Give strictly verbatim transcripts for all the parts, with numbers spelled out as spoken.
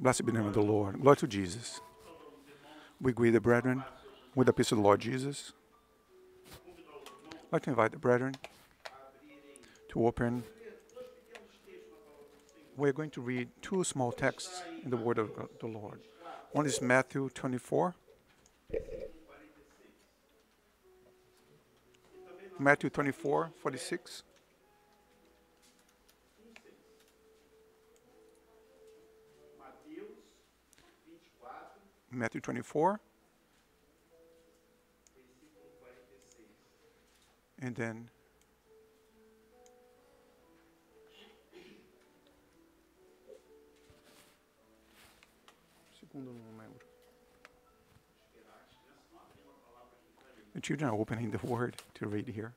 Blessed be the name of the Lord. Glory to Jesus. We greet the brethren with the peace of the Lord Jesus. I'd like to invite the brethren to open. We're going to read two small texts in the Word of God, the Lord. One is Matthew twenty-four. Matthew twenty-four, forty-six. Matthew twenty-four. And then the children are opening the word to read here.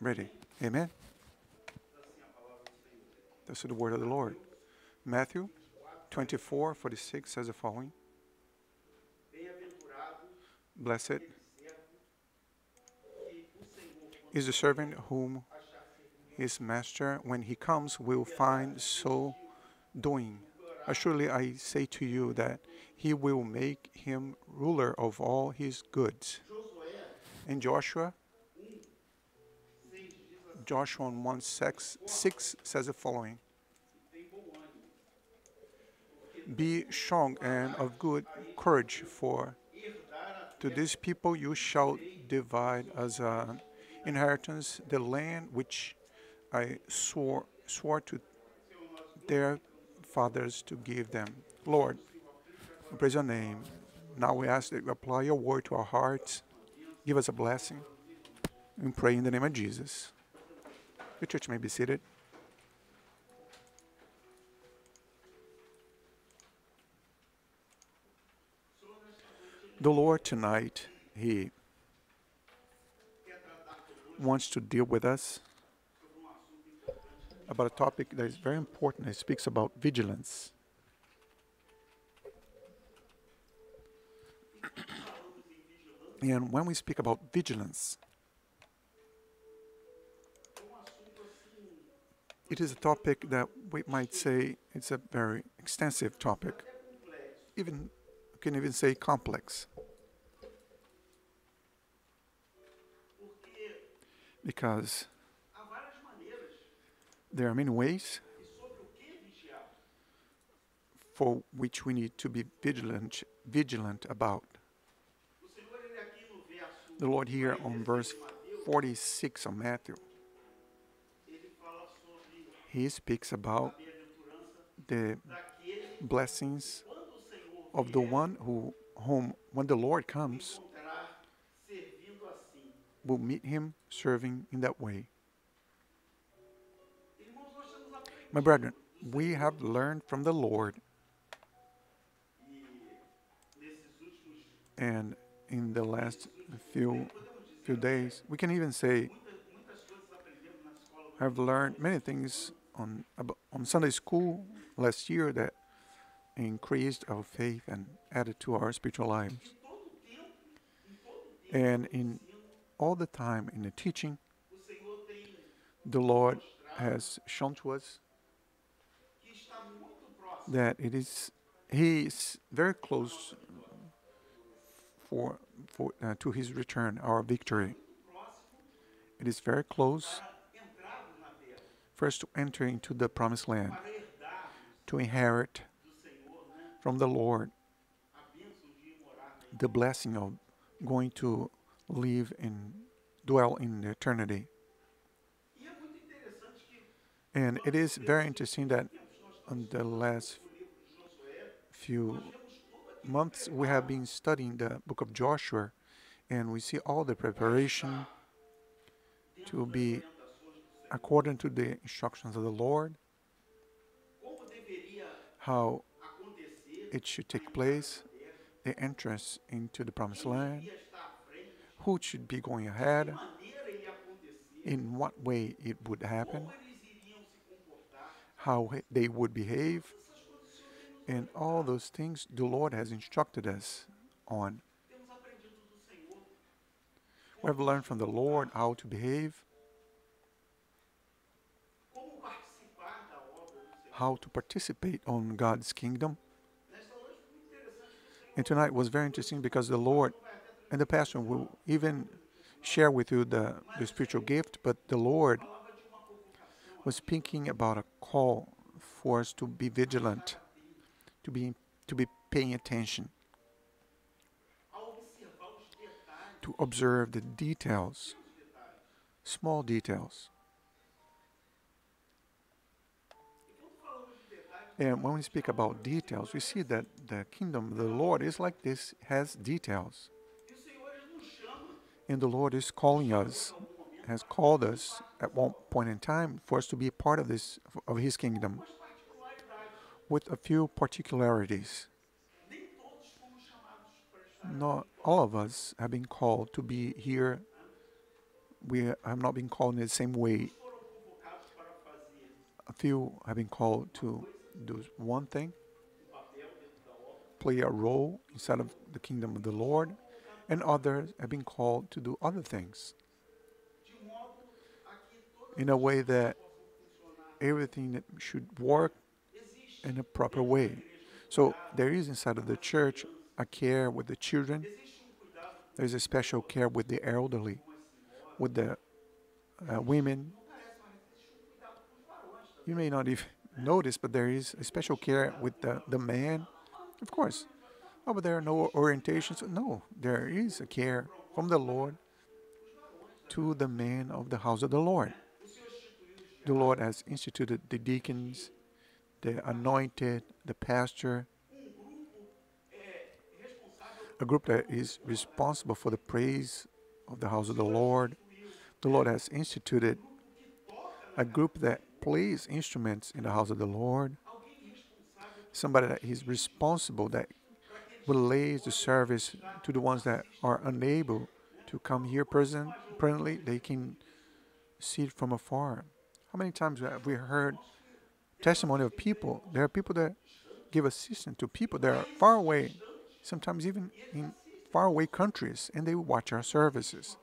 Ready? Amen. This is the word of the Lord. Matthew twenty-four, forty-six says the following. Blessed is the servant whom his master, when he comes, will find so doing. Assuredly, I say to you that he will make him ruler of all his goods. And Joshua, Joshua one six says the following. Be strong and of good courage, for to these people you shall divide as an inheritance the land which I swore, swore to their fathers to give them. Lord, we praise your name. Now we ask that you apply your word to our hearts. Give us a blessing. We pray in the name of Jesus. The church may be seated. The Lord tonight, He wants to deal with us about a topic that is very important. He speaks about vigilance. And when we speak about vigilance, it is a topic that we might say it's a very extensive topic. Even you can even say complex. Because there are many ways for which we need to be vigilant, vigilant about. The Lord here on verse forty-six of Matthew, He speaks about the blessings of the one who, whom, when the Lord comes, will meet him serving in that way. My brethren, we have learned from the Lord, and in the last few few days, we can even say, I've learned many things on on Sunday school last year that increased our faith and added to our spiritual lives. And in all the time in the teaching, the Lord has shown to us that it is He is very close for for uh, to His return, our victory. It is very close first to enter into the promised land, to inherit from the Lord the blessing of going to live and dwell in eternity. And it is very interesting that in the last few months we have been studying the book of Joshua, and we see all the preparation to be according to the instructions of the Lord, how it should take place, the entrance into the promised land, who should be going ahead, in what way it would happen, how they would behave, and all those things the Lord has instructed us on. We have learned from the Lord how to behave, how to participate on God's kingdom. And tonight was very interesting because the Lord and the pastor will even share with you the, the spiritual gift, but the Lord was speaking about a call for us to be vigilant, to be, to be paying attention, to observe the details, small details. And when we speak about details, we see that the kingdom of the Lord is like this, has details. And the Lord is calling us, has called us at one point in time for us to be a part of this, of His kingdom, with a few particularities. Not all of us have been called to be here. We have not been called in the same way. A few have been called to do one thing, play a role inside of the kingdom of the Lord, and others have been called to do other things, in a way that everything that should work in a proper way. So there is inside of the church a care with the children. There is a special care with the elderly, with the uh, women. You may not even notice, but there is a special care with the, the man. Of course. Oh, but there are no orientations. No, there is a care from the Lord to the man of the house of the Lord. The Lord has instituted the deacons, the anointed, the pastor, a group that is responsible for the praise of the house of the Lord. The Lord has instituted a group that plays instruments in the house of the Lord, somebody that is responsible, that relays the service to the ones that are unable to come here present, presently. They can see it from afar. How many times have we heard testimony of people? There are people that give assistance to people that are far away, sometimes even in faraway countries, and they watch our services.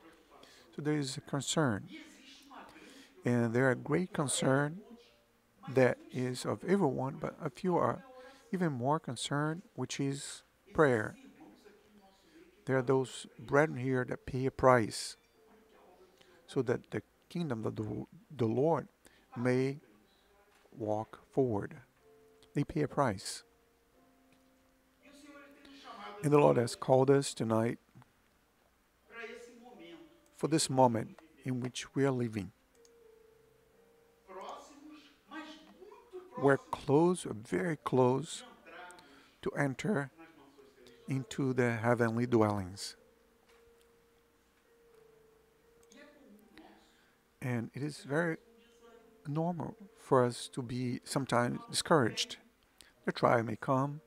So there is a concern. And there are great concern that is of everyone, but a few are even more concerned, which is prayer. There are those brethren here that pay a price so that the kingdom of the, the Lord may walk forward. They pay a price. And the Lord has called us tonight for this moment in which we are living. We're close, very close, to enter into the heavenly dwellings. And it is very normal for us to be sometimes discouraged. The trial may come.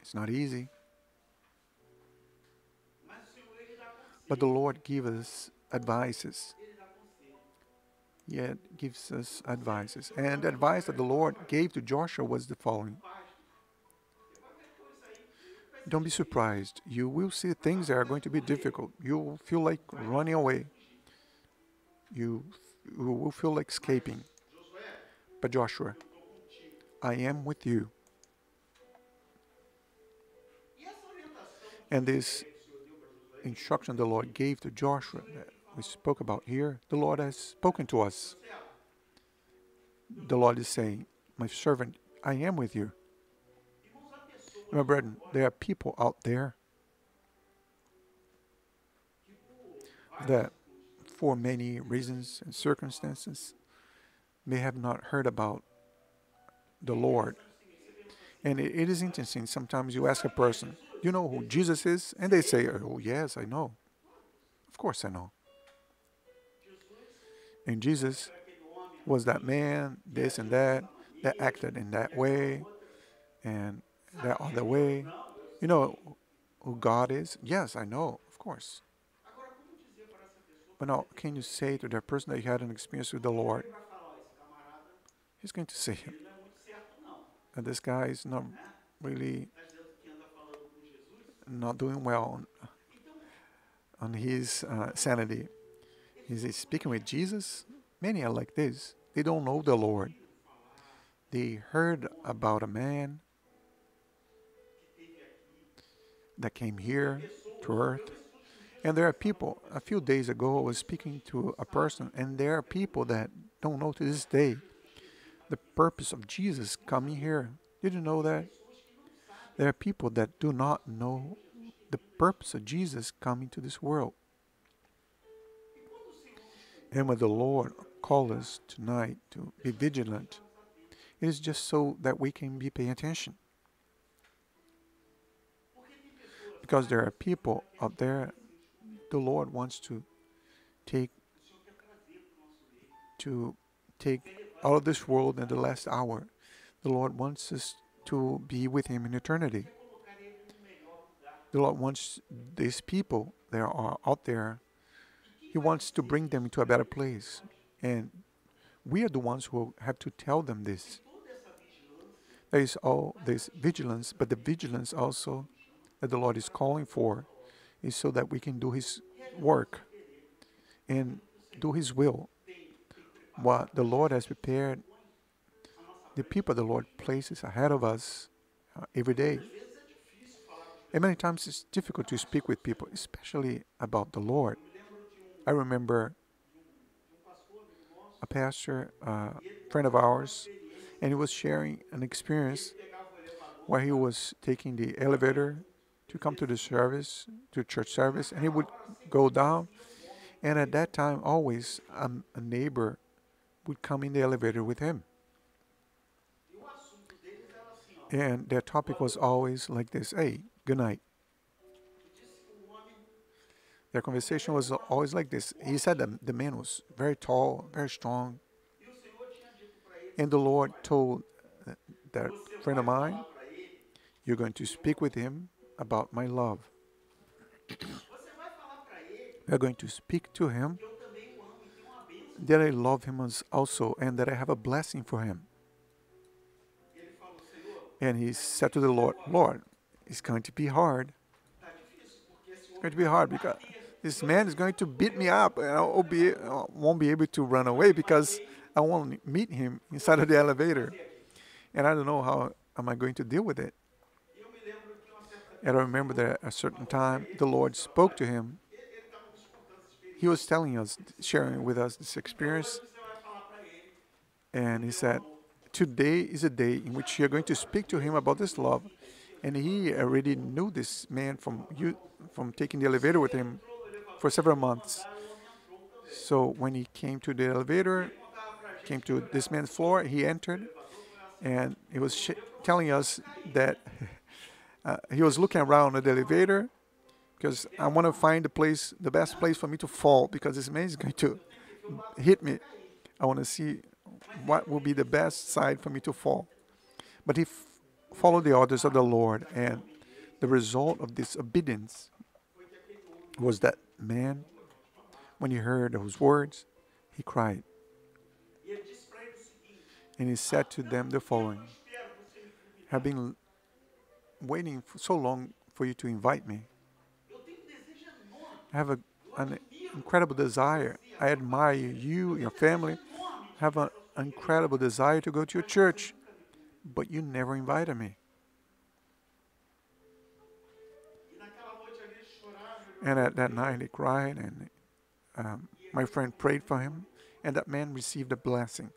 It's not easy. But the Lord gives us advices. Yet gives us advices. And the advice that the Lord gave to Joshua was the following. Don't be surprised. You will see things that are going to be difficult. You will feel like running away. You, you will feel like escaping. But Joshua, I am with you. And this instruction the Lord gave to Joshua, we spoke about here, the Lord has spoken to us. The Lord is saying, my servant, I am with you. My brethren, there are people out there that for many reasons and circumstances may have not heard about the Lord. And it, it is interesting. Sometimes you ask a person, do you know who Jesus is? And they say, oh, yes, I know. Of course I know. And Jesus was that man, this and that, that acted in that way and that other way. You know who God is? Yes, I know, of course. But now, can you say to that person that you had an experience with the Lord? He's going to say, and this guy is not really not doing well on, on his uh, sanity. Is he speaking with Jesus? Many are like this. They don't know the Lord. they heard about a man that came here to earth. And there are people, a few days ago I was speaking to a person, and there are people that don't know to this day the purpose of Jesus coming here. Did you know that? There are people that do not know the purpose of Jesus coming to this world. And when the Lord calls us tonight to be vigilant, it is just so that we can be paying attention. Because there are people out there the Lord wants to take to take out of this world in the last hour. The Lord wants us to be with Him in eternity. The Lord wants these people that are out there, He wants to bring them to a better place. And we are the ones who have to tell them this. There is all this vigilance, but the vigilance also that the Lord is calling for is so that we can do His work and do His will. What the Lord has prepared, the people the Lord places ahead of us uh, every day. And many times it's difficult to speak with people, especially about the Lord. I remember a pastor, a friend of ours, and he was sharing an experience where he was taking the elevator to come to the service, to church service, and he would go down. And at that time, always a, a neighbor would come in the elevator with him. And their topic was always like this: hey, good night. Their conversation was always like this. He said that the man was very tall, very strong. And the Lord told that friend of mine, you're going to speak with him about my love. You're going to speak to him that I love him also and that I have a blessing for him. And he said to the Lord, Lord, it's going to be hard. It's going to be hard because this man is going to beat me up, and I won't be, I won't be able to run away because I won't meet him inside of the elevator. And I don't know how am I going to deal with it. And I remember that at a certain time, the Lord spoke to him. He was telling us, sharing with us this experience. And he said, today is a day in which you're going to speak to him about this love. And he already knew this man from you, from taking the elevator with him for several months. So when he came to the elevator, came to this man's floor, he entered, and he was sh telling us that uh, he was looking around at the elevator because I want to find the place, the best place for me to fall, because this man is going to hit me. I want to see what will be the best side for me to fall. But he f followed the orders of the Lord, and the result of this obedience was that man, when he heard those words, he cried. And he said to them the following: I've been waiting for so long for you to invite me. I have a, an incredible desire. I admire you, your family. I have an incredible desire to go to your church, but you never invited me. And at that night he cried, and um, my friend prayed for him, and that man received a blessing.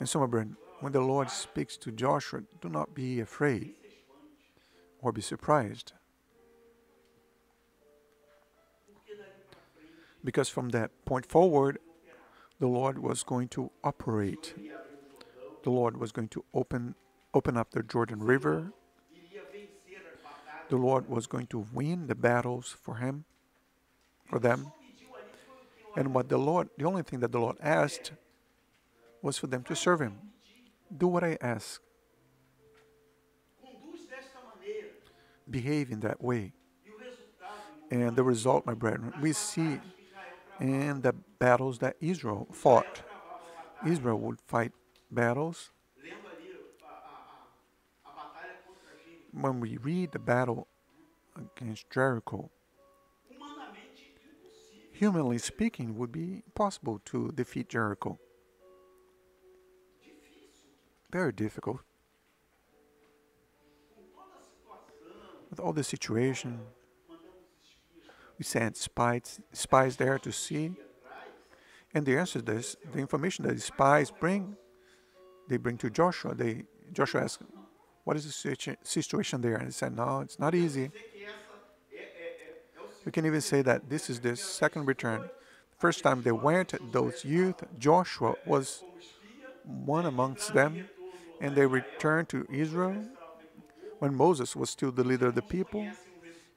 And so, my brethren, when the Lord speaks to Joshua, do not be afraid or be surprised. Because from that point forward, the Lord was going to operate. The Lord was going to open, open up the Jordan River. The Lord was going to win the battles for him, for them. And what the Lord, the only thing that the Lord asked was for them to serve Him. Do what I ask. Behave in that way. And the result, my brethren, we see in the battles that Israel fought. Israel would fight battles. When we read the battle against Jericho, humanly speaking, it would be impossible to defeat Jericho. very difficult. With all the situation, we sent spies, spies there to see, and the answer is the information that the spies bring, they bring to Joshua. They Joshua asked, "What is the situ situation there?" And he said, "No, it's not easy. We can even say that this is the second return. First time they went, those youth, Joshua was one amongst them, and they returned to Israel when Moses was still the leader of the people,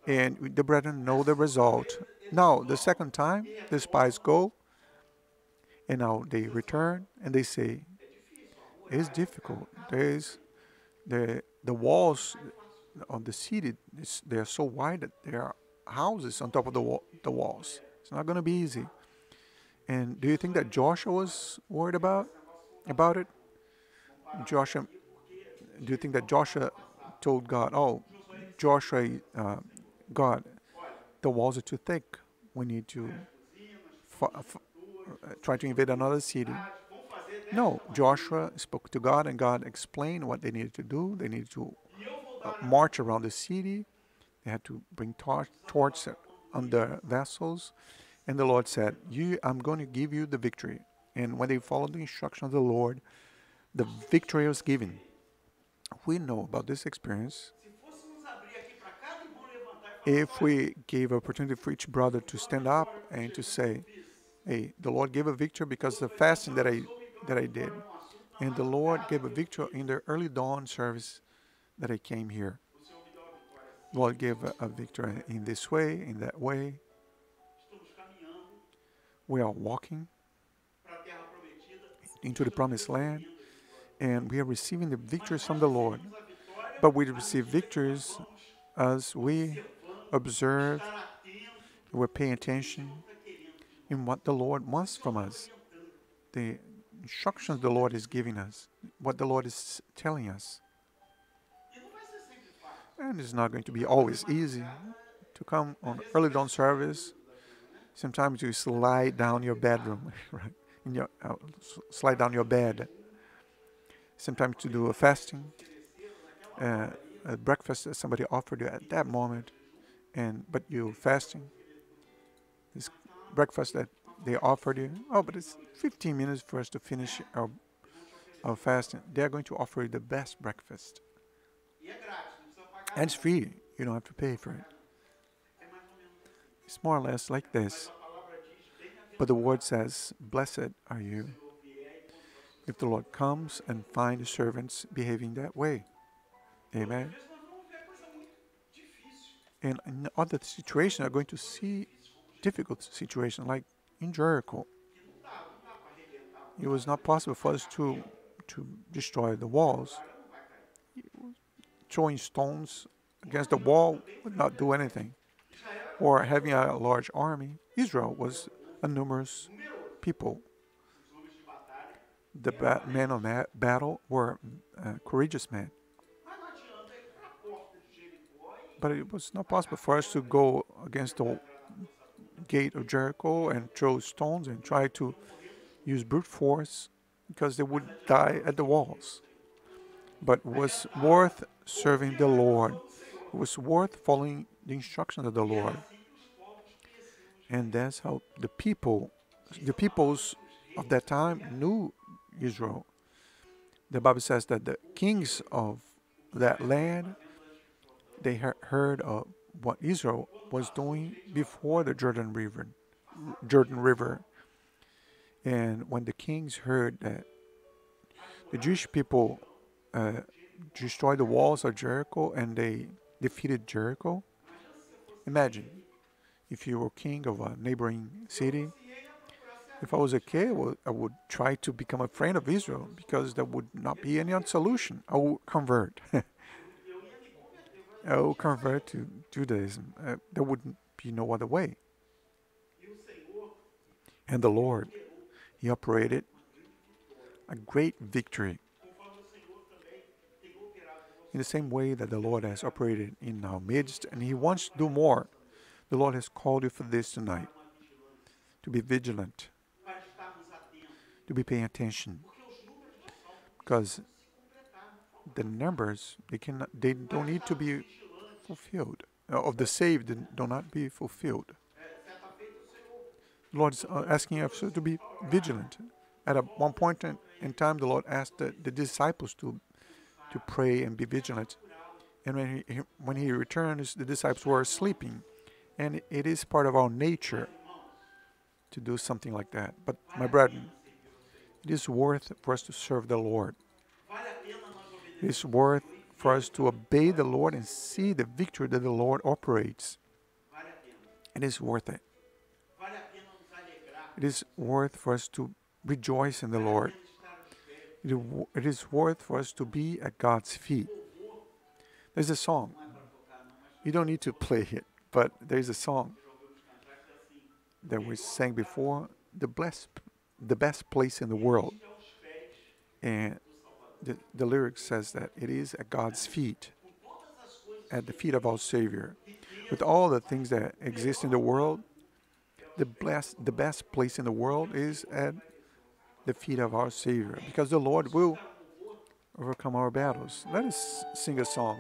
and the brethren know the result. Now, the second time, the spies go, and now they return, and they say, it's difficult. There is the, the walls of the city, they are so wide that there are houses on top of the, wall, the walls. It's not going to be easy." And do you think that Joshua was worried about about it? Joshua, do you think that Joshua told God, "Oh, Joshua, uh, God, the walls are too thick. We need to f f try to invade another city"? No, Joshua spoke to God, and God explained what they needed to do. They needed to uh, march around the city. They had to bring tor torches on their vessels. And the Lord said, "You, I'm going to give you the victory." And when they followed the instruction of the Lord, the victory was given. We know about this experience. If we gave opportunity for each brother to stand up and to say, "Hey, the Lord gave a victory because of the fasting that I that I did, and the Lord gave a victory in the early dawn service that I came here. The Lord gave a, a victory in this way, in that way." We are walking into the promised land, and we are receiving the victories from the Lord. But we receive victories as we observe, we're paying attention in what the Lord wants from us, the instructions the Lord is giving us, what the Lord is telling us. And it's not going to be always easy to come on early dawn service. Sometimes you slide down your bedroom, right? In your, uh, slide down your bed. Sometimes to do a fasting, uh, a breakfast that somebody offered you at that moment, and but you're fasting. This breakfast that they offered you, oh, but it's fifteen minutes for us to finish our, our fasting. They're going to offer you the best breakfast. And it's free. You don't have to pay for it. It's more or less like this. But the word says, "Blessed are you if the Lord comes and finds His servants behaving that way." Amen. And in other situations, are going to see difficult situations, like in Jericho. It was not possible for us to to destroy the walls. Throwing stones against the wall would not do anything. Or having a large army. Israel was a numerous people. The ba men of ma battle were uh, courageous men. But it was not possible for us to go against the gate of Jericho and throw stones and try to use brute force, because they would die at the walls. But it was worth serving the Lord. It was worth following the instructions of the Lord. And that's how the people, the peoples of that time knew Israel. The Bible says that the kings of that land, they heard of what Israel was doing before the Jordan River. Jordan River. And when the kings heard that the Jewish people uh, destroyed the walls of Jericho and they defeated Jericho, imagine if you were king of a neighboring city. If I was a kid, well, I would try to become a friend of Israel, because there would not be any solution. I would convert. I would convert to Judaism. Uh, there would be no other way. And the Lord, He operated a great victory. In the same way that the Lord has operated in our midst, and He wants to do more. The Lord has called you for this tonight. To be vigilant, to be paying attention, because the numbers, they cannot, they don't need to be fulfilled. Uh, of the saved, do not be fulfilled. The Lord is asking us to be vigilant. At a, one point in, in time, the Lord asked the, the disciples to to pray and be vigilant. And when he, when he returns, the disciples were sleeping. And it is part of our nature to do something like that. But, my brethren, it is worth for us to serve the Lord. It is worth for us to obey the Lord and see the victory that the Lord operates. It is worth it. It is worth for us to rejoice in the Lord. It is worth for us to be at God's feet. There's a song. You don't need to play it, but there's a song that we sang before, the blessed, the best place in the world. And the, the lyrics says that it is at God's feet, at the feet of our Savior. With all the things that exist in the world, the blessed, the best place in the world is at the feet of our Savior, because the Lord will overcome our battles. Let us sing a song.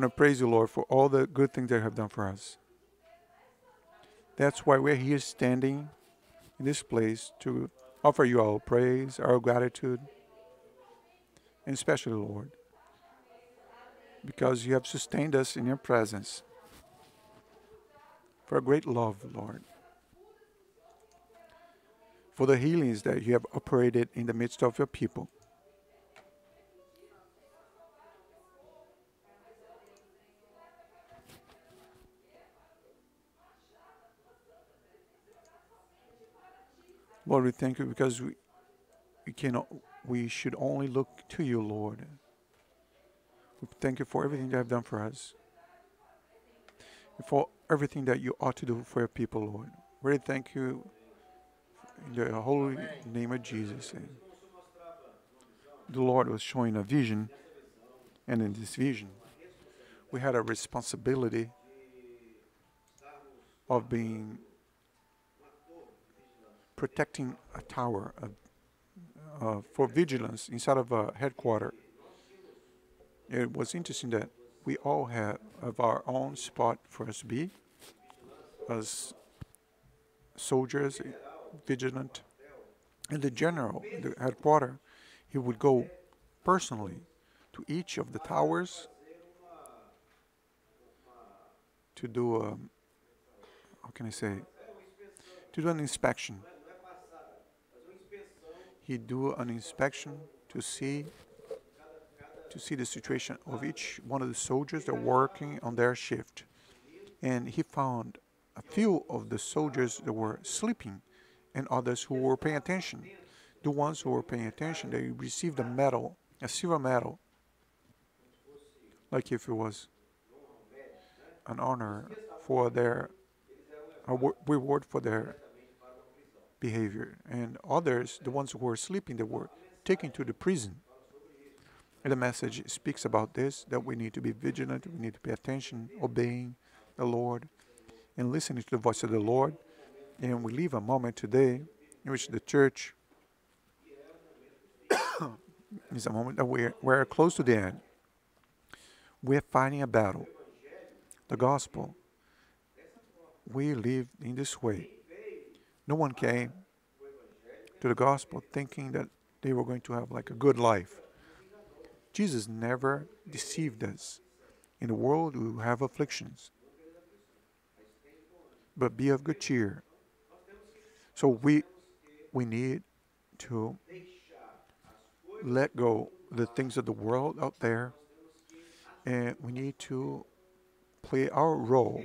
want to praise you, Lord, for all the good things that you have done for us. That's why we're here standing in this place to offer you our praise, our gratitude, and especially, Lord, because you have sustained us in your presence for a great love, Lord, for the healings that you have operated in the midst of your people. Lord, we thank you because we, we cannot, we should only look to you, Lord. We thank you for everything you have done for us, and for everything that you ought to do for your people, Lord. We really thank you in the holy name of Jesus. And the Lord was showing a vision, and in this vision, we had a responsibility of being protecting a tower uh, uh, for vigilance inside of a headquarter. It was interesting that we all have, have our own spot for us to be, as soldiers, vigilant. And the general, the headquarter, he would go personally to each of the towers to do a, how can I say, to do an inspection. He do an inspection to see to see the situation of each one of the soldiers that are working on their shift. And he found a few of the soldiers that were sleeping and others who were paying attention. The ones who were paying attention, they received a medal, a silver medal, like if it was an honor for their, a reward for their behavior. And others, the ones who were sleeping, they were taken to the prison. And the message speaks about this, that we need to be vigilant, we need to pay attention, obeying the Lord, and listening to the voice of the Lord. And we live a moment today in which the church is a moment that we're, we're close to the end. We're fighting a battle. The gospel, we live in this way. No one came to the gospel thinking that they were going to have like a good life. Jesus never deceived us. In the world we will have afflictions, but be of good cheer. So we, we need to let go the things of the world out there, and we need to play our role.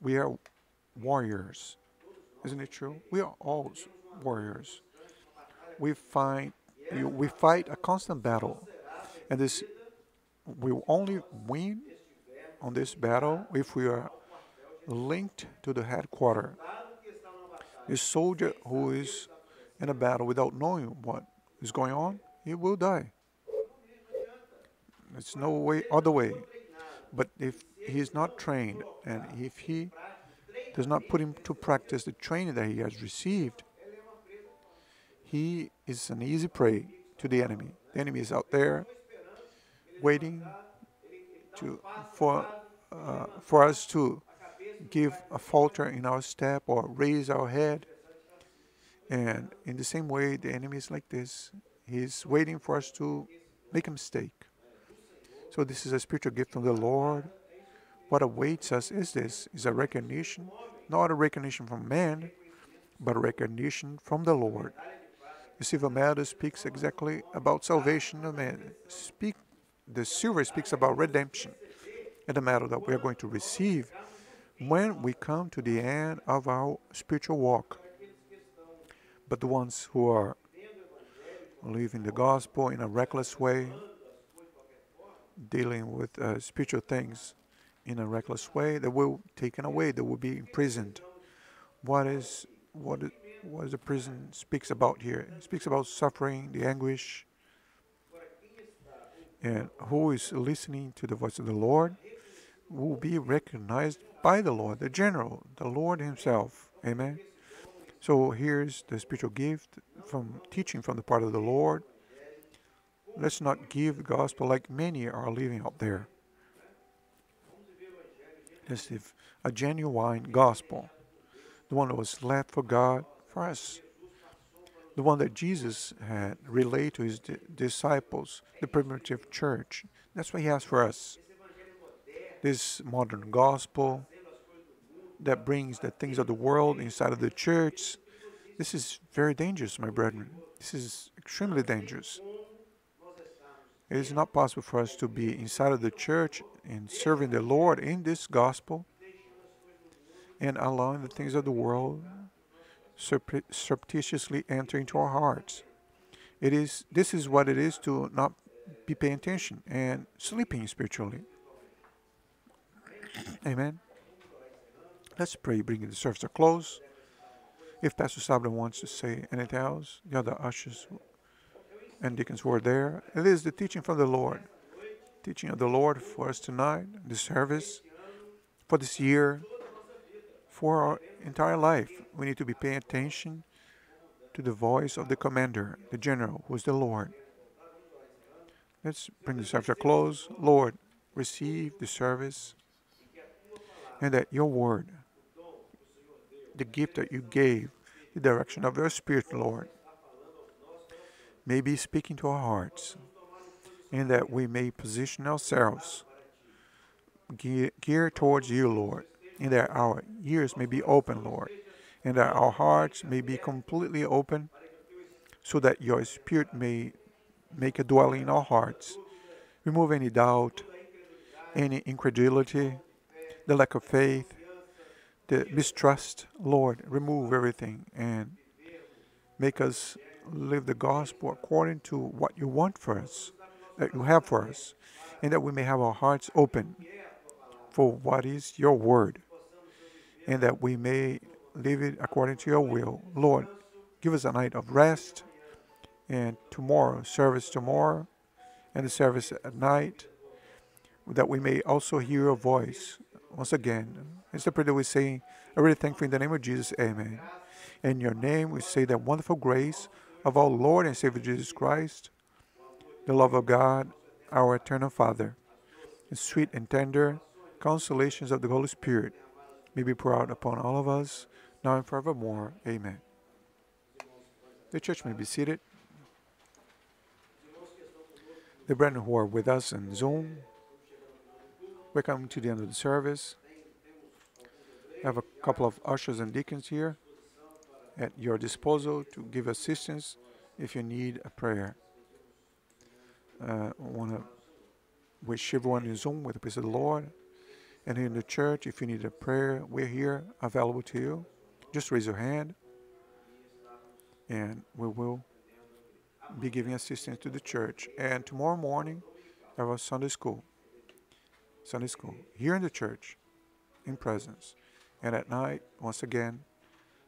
We are warriors. Isn't it true? We are all warriors. We fight, we fight a constant battle. And this, we will only win on this battle if we are linked to the headquarters. A soldier who is in a battle without knowing what is going on, he will die. There's no way, other way. But if he is not trained, and if he does not put him to practice the training that he has received, he is an easy prey to the enemy. The enemy is out there waiting to, for, uh, for us to give a falter in our step or raise our head. And in the same way, the enemy is like this. He's waiting for us to make a mistake. So this is a spiritual gift from the Lord. What awaits us is this, is a recognition, not a recognition from man, but a recognition from the Lord. The silver medal speaks exactly about salvation of man. Speak, the silver speaks about redemption, and the medal that we are going to receive when we come to the end of our spiritual walk. But the ones who are living the gospel in a reckless way, dealing with uh, spiritual things, in a reckless way, they will be taken away, they will be imprisoned. What is what, it, what the prison speaks about here? It speaks about suffering, the anguish. And who is listening to the voice of the Lord will be recognized by the Lord, the general, the Lord himself. Amen? So here's the spiritual gift from teaching from the part of the Lord. Let's not give the gospel like many are living out there. is if a genuine gospel, the one that was left for God for us, the one that Jesus had relayed to his di disciples, the primitive church. That's what he has for us. This modern gospel that brings the things of the world inside of the church. This is very dangerous, my brethren. This is extremely dangerous. It is not possible for us to be inside of the church and serving the Lord in this gospel and allowing the things of the world surreptitiously enter into our hearts. It is, this is what it is to not be paying attention and sleeping spiritually. Amen. Let's pray, bringing the service to a close. If Pastor Sabra wants to say anything else, the other ushers and deacons were there. It is the teaching from the Lord, teaching of the Lord for us tonight, the service, for this year, for our entire life. We need to be paying attention to the voice of the commander, the general, who is the Lord. Let's bring this after a close. Lord, receive the service, and that your word, the gift that you gave, the direction of your Spirit, Lord, may be speaking to our hearts, and that we may position ourselves geared towards you, Lord, and that our ears may be open, Lord, and that our hearts may be completely open, so that your Spirit may make a dwelling in our hearts. Remove any doubt, any incredulity, the lack of faith, the mistrust. Lord, remove everything and make us live the gospel according to what you want for us, that you have for us, and that we may have our hearts open for what is your word, and that we may live it according to your will. Lord, give us a night of rest, and tomorrow, service tomorrow, and the service at night, that we may also hear your voice. Once again, it's the prayer that we say, I really thank you in the name of Jesus, amen. In your name, we say that wonderful grace of our Lord and Savior Jesus Christ, the love of God, our eternal Father, and sweet and tender consolations of the Holy Spirit may be poured out upon all of us, now and forevermore, amen. The church may be seated. The brethren who are with us on Zoom, we're coming to the end of the service. I have a couple of ushers and deacons here at your disposal to give assistance if you need a prayer. Uh, I want to wish everyone in Zoom with the peace of the Lord. And here in the church, if you need a prayer, we're here available to you. Just raise your hand, and we will be giving assistance to the church. And tomorrow morning, I have a Sunday school. Sunday school, here in the church, in presence. And at night, once again,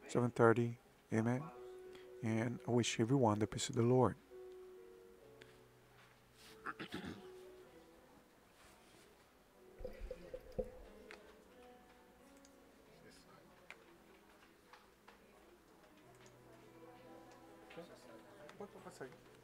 seven thirty, amen. And I wish everyone the peace of the Lord. Okay.